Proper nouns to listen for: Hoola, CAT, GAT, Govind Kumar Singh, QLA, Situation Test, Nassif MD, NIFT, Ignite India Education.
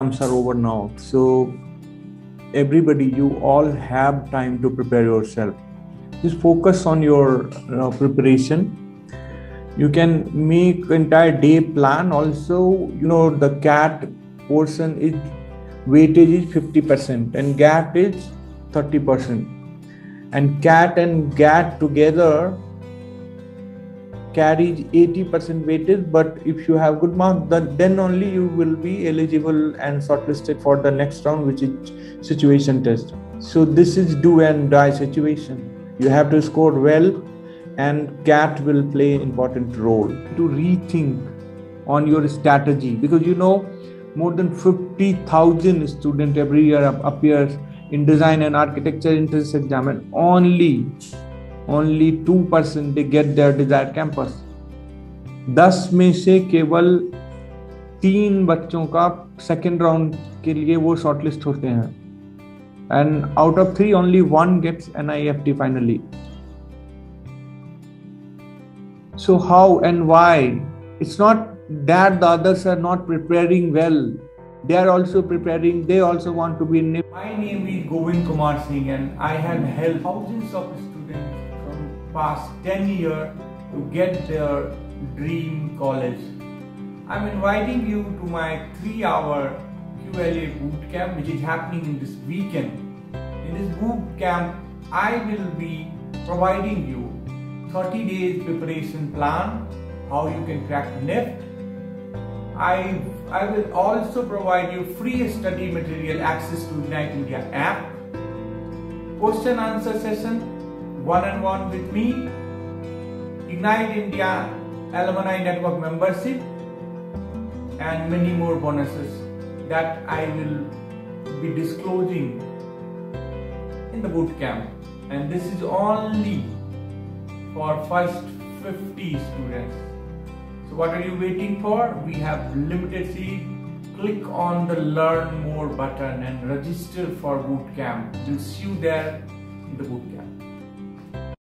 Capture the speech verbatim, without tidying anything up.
Exams are over now, so everybody, you all have time to prepare yourself. Just focus on your uh, preparation. You can make entire day plan. Also, you know, the C A T portion is weightage is fifty percent and G A T is thirty percent. And C A T and G A T together carries eighty percent weightage, but if you have good marks, then only you will be eligible and shortlisted for the next round, which is situation test. So this is do and die situation. You have to score well and C A T will play an important role. To rethink on your strategy, because you know more than fifty thousand students every year appears in design and architecture entrance exam, and only only two percent they get their desired campus. दस में से केवल तीन बच्चों का second round के लिए वो शॉर्टलिस्ट होते हैं, and out of three only one gets N I F T finally. So how and why? It's not that the others are not preparing well. They are also preparing, they also want to be in N I F T. My name is Govind Kumar Singh and I have helped thousands of students from past ten years to get their dream college. I am inviting you to my three hour Q L A bootcamp, which is happening in this weekend. In this bootcamp, I will be providing you thirty days preparation plan, how you can crack N I F T. I, I will also provide you free study material, access to Ignite India app, question answer session, one-on-one with me, Ignite India Alumni Network membership, and many more bonuses that I will be disclosing in the bootcamp. And this is only for first fifty students. So what are you waiting for? We have limited seat. Click on the learn more button and register for bootcamp. We'll see you there in the bootcamp.